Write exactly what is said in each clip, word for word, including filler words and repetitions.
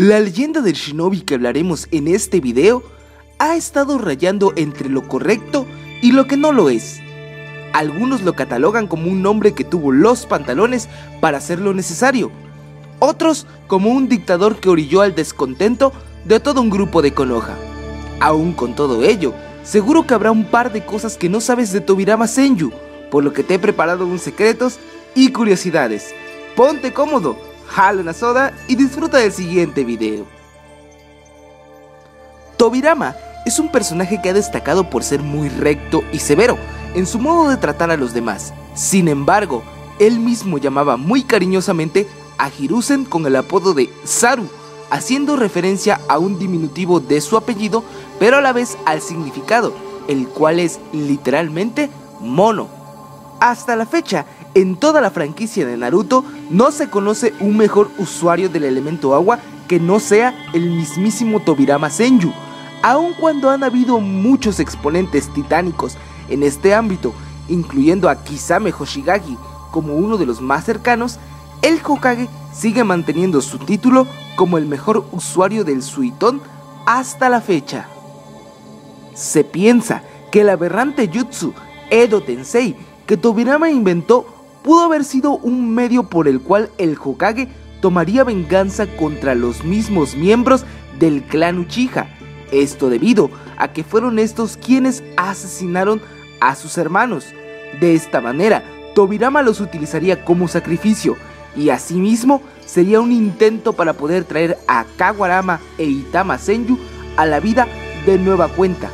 La leyenda del shinobi que hablaremos en este video ha estado rayando entre lo correcto y lo que no lo es. Algunos lo catalogan como un hombre que tuvo los pantalones para hacer lo necesario, otros como un dictador que orilló al descontento de todo un grupo de Konoha. Aún con todo ello, seguro que habrá un par de cosas que no sabes de Tobirama Senju, por lo que te he preparado unos secretos y curiosidades. Ponte cómodo, jala una soda y disfruta del siguiente video. Tobirama es un personaje que ha destacado por ser muy recto y severo en su modo de tratar a los demás. Sin embargo, él mismo llamaba muy cariñosamente a Hiruzen con el apodo de Saru, haciendo referencia a un diminutivo de su apellido, pero a la vez al significado, el cual es literalmente mono. Hasta la fecha, en toda la franquicia de Naruto, no se conoce un mejor usuario del elemento agua que no sea el mismísimo Tobirama Senju. Aun cuando han habido muchos exponentes titánicos en este ámbito, incluyendo a Kisame Hoshigaki como uno de los más cercanos, el Hokage sigue manteniendo su título como el mejor usuario del Suiton hasta la fecha. Se piensa que el aberrante jutsu Edo Tensei que Tobirama inventó pudo haber sido un medio por el cual el Hokage tomaría venganza contra los mismos miembros del clan Uchiha, esto debido a que fueron estos quienes asesinaron a sus hermanos. De esta manera, Tobirama los utilizaría como sacrificio, y asimismo sería un intento para poder traer a Kawarama e Itama Senju a la vida de nueva cuenta.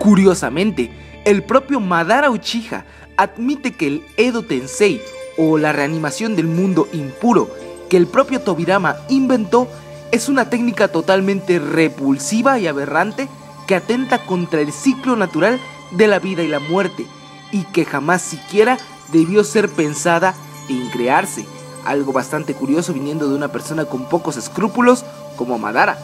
Curiosamente, el propio Madara Uchiha admite que el Edo Tensei, o la reanimación del mundo impuro, que el propio Tobirama inventó, es una técnica totalmente repulsiva y aberrante que atenta contra el ciclo natural de la vida y la muerte, y que jamás siquiera debió ser pensada en crearse, algo bastante curioso viniendo de una persona con pocos escrúpulos como Madara.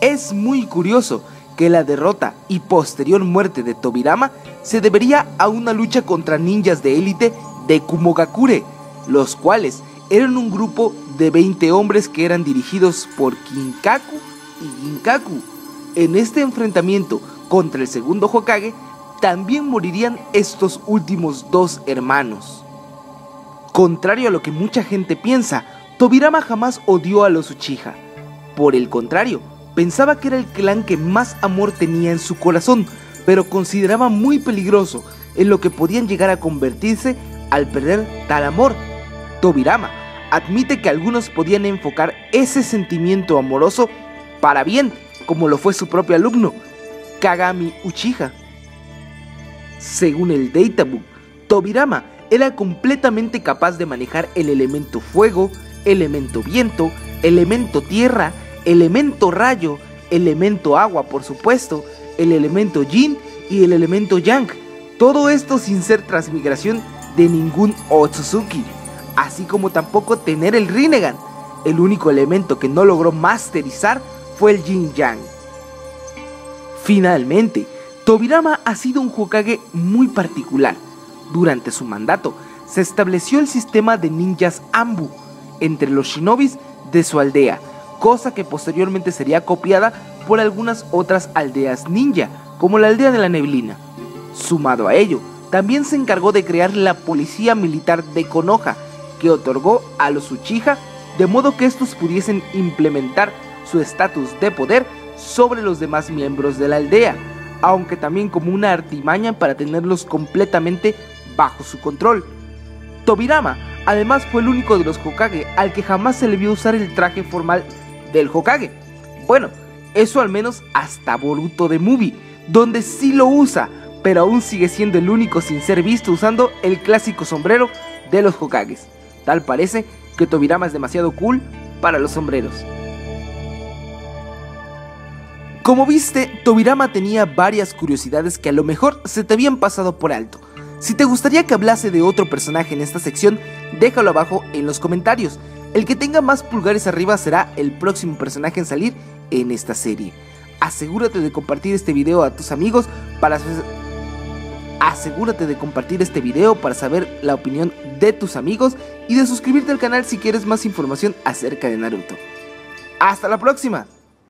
Es muy curioso que la derrota y posterior muerte de Tobirama se debería a una lucha contra ninjas de élite de Kumogakure, los cuales eran un grupo de veinte hombres que eran dirigidos por Kinkaku y Ginkaku. En este enfrentamiento contra el segundo Hokage, también morirían estos últimos dos hermanos. Contrario a lo que mucha gente piensa, Tobirama jamás odió a los Uchiha. Por el contrario, pensaba que era el clan que más amor tenía en su corazón, pero consideraba muy peligroso en lo que podían llegar a convertirse al perder tal amor. Tobirama admite que algunos podían enfocar ese sentimiento amoroso para bien, como lo fue su propio alumno, Kagami Uchiha. Según el Databook, Tobirama era completamente capaz de manejar el elemento fuego, elemento viento, elemento tierra, elemento rayo, elemento agua, por supuesto, el elemento yin y el elemento yang, todo esto sin ser transmigración de ningún Otsutsuki, así como tampoco tener el Rinnegan. El único elemento que no logró masterizar fue el Yin Yang. Finalmente, Tobirama ha sido un Hokage muy particular. Durante su mandato se estableció el sistema de ninjas Ambu entre los shinobis de su aldea, cosa que posteriormente sería copiada por algunas otras aldeas ninja, como la aldea de la neblina. Sumado a ello, también se encargó de crear la policía militar de Konoha, que otorgó a los Uchiha, de modo que estos pudiesen implementar su estatus de poder sobre los demás miembros de la aldea, aunque también como una artimaña para tenerlos completamente bajo su control. Tobirama además fue el único de los Hokage al que jamás se le vio usar el traje formal del Hokage. Bueno, eso al menos hasta Boruto de Movie, donde sí lo usa, pero aún sigue siendo el único sin ser visto usando el clásico sombrero de los Hokages. Tal parece que Tobirama es demasiado cool para los sombreros. Como viste, Tobirama tenía varias curiosidades que a lo mejor se te habían pasado por alto. Si te gustaría que hablase de otro personaje en esta sección, déjalo abajo en los comentarios. El que tenga más pulgares arriba será el próximo personaje en salir en esta serie. Asegúrate de compartir este video a tus amigos para... Asegúrate de compartir este video para saber la opinión de tus amigos y de suscribirte al canal si quieres más información acerca de Naruto. ¡Hasta la próxima!